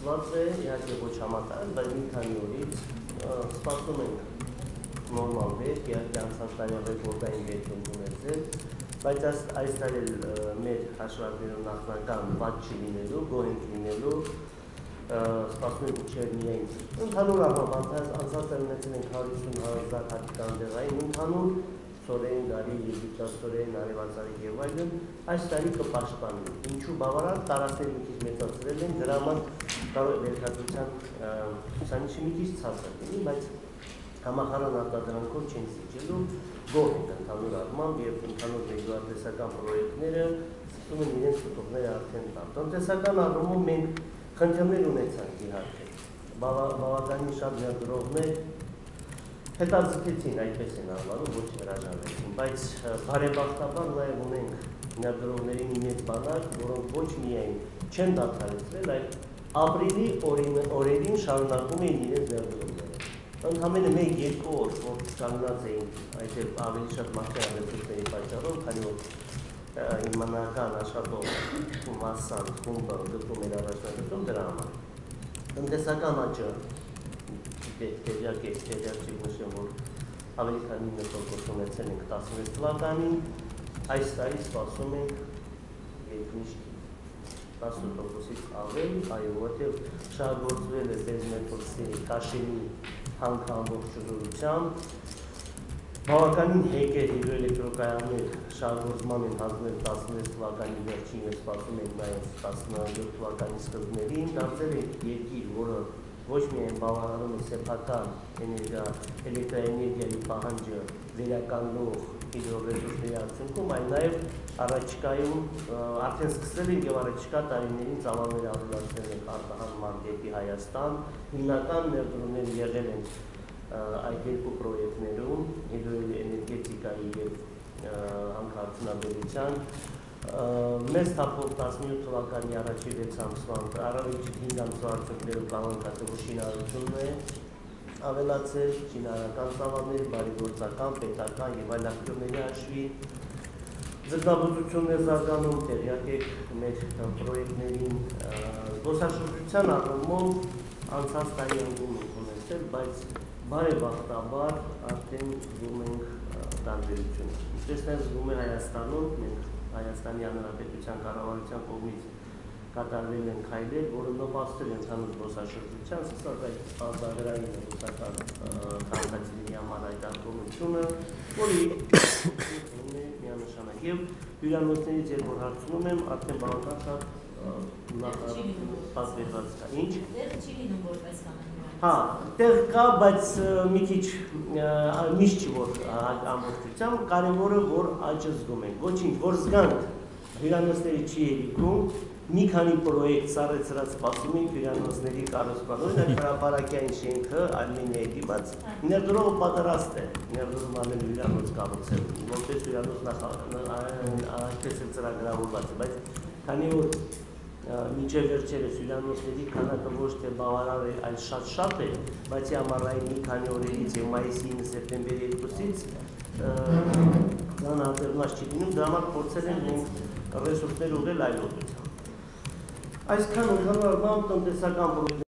Սվածը իհարկե ոչ համատարած, բայց մի քանի օրից սպասում ենք նորմալ վեր, իհարկե անցած տարի ռեկորդային վեր ունեցել, բայց այս տարի մեր հաշվարկներով նախնական վատ չլինելու, գոհենք լինելու, սպասում ենք ուչեր միայն։ Ընդհանուր առմամբ անցած տարի ունեցել ենք 150,000 հատիկանդեղային, ընդհանուր Soren, Gari, Ghibita, Soren, Arevazari, Ghevaidă, aș stari că pașpani. În ciu Bavara, tarasele mici metațurele, în drama, carul de Hazucean, s-a nici mici țasă. Nimai, Amaharan, Arta, Drancor, Cencigelu, Govind, în canul Arman, e în canul de doar de Sagan, proiectnere, sunt în mine, sunt tocmea atentat. Doamne, Sagan, Arman, men, hântemnele unețani, din arte. Bavadani, șabia, drogme, հետազգեցին, այդպես են անվանում, ոչ հրաժարվեցին, բայց բարեբախտաբար նաև ունենք ներդրողների մի մեծ բանակ, որոնք ոչ միայն չեն դադարեցրել, այլ ապրիլի օրերին շարունակում էին իրենց ներդրումները։ Ընդամենը 1-2 օր, որ շարունակ էին այդպես ավելի շատ մարտահրավերների պատճառով, քանի որ իմանական աշխատող մասսան խումբը դպրում էր առաջնագծում դրա համար։ Տնտեսական աճը Տերյակ է, տերյակ չիգնշեմ, որ ավելի քան 9% ունեցել ենք 16 թվականին, այս տարի սպասում ենք երկնիշտ 10%-ից ավել, այո, որտեղ շահագործվել է ձեր մեթոդի Կաշինի հանքը ամբողջ շրջությամբ, բավականին հեկեր հիդրոէլեկտրոկայաններ շահագործման են հանձնել 16 թվականի վերջինը, սպասում ենք նաև 17 թվականի սկզբներին, դարձել է երկիր, որը ոչ միայն բավարարում է սեփական էլեկտրաէներգիայի պահանջը վերականգնող հիդրոռեսուրսների արդյունքում, այլ նաև առաջիկայում արդեն սկսել են և առաջիկա տարիներին ծավալները ավելացնել են արտահանման դեպի Հայաստան, հիմնական ներդրումներ եղել են այդ երկու պրոյեկտներում, հիդրոէներգետիկայի և հանքարդյունաբերության, մեզ թափով 17 թվականի առաջի 6 ամսվան, առավիճ 5 ամսվա արդյունքներով կալանքատվող շինարարությունն է ավելացել, շինարարական ծավալների, բարեգործական, պետական և այլ ակտիվների հաշվի, ձկնաբուծությունն է զարգանում, տեղյակ եք մեր պրոյեկտներին, զբոսաշրջության առումով անցած տարի անգամ ենք ունեցել, բայց բարեբախտաբար արդեն զգում ենք տարբերությունը։ Ինչպես նաև զգում է Հայաստանում, մենք Հայաստանի Հանրապետության կառավարության կողմից կատարվել են քայլեր, որոնք նպաստել են ցանոթ զբոսաշրջության, սկսած այդ ազգային զբոսական քաղաքացիների համար այդ արտոնությունը, որի ունի միանշանակ եւ հյուրանոցներից երբ որ հարցնում եմ, արդեն բավական շատ պատվիրված կա։ Ինչ տեղը չի լինում որպես կանոն։ Հա, տեղ կա, բայց մի քիչ միշտ չի որ ամբողջությամբ, կարևորը որ աճը զգում են։ Ոչինչ, որ զգանք հյուրանոցների չի ելիքում, մի քանի պրոյեկտ սառեցրած սպասում ենք հյուրանոցների կառուցման, այդ հրապարակային շենքը Արմենիայի դիմաց ներդրողը պատրաստ է ներդրում անել հյուրանոց կառուցելու, որպես հյուրանոց այդպես է ծրագրավորված, բայց քանի որ Մինչև վերջերս հյուրանոցների քանակը ոչ թե բավարար է, այլ շատ-շատ է, բայց ամառային մի քանի օրերից և մայիսի 9 սեպտեմբերի 2-ից դա արտերված չի լինում, դրա համար փորձել են մենք ռեսուրսներ ուղղել այլ ուղղությամբ։ Այսքան ընդհանուր առմամբ տնտեսական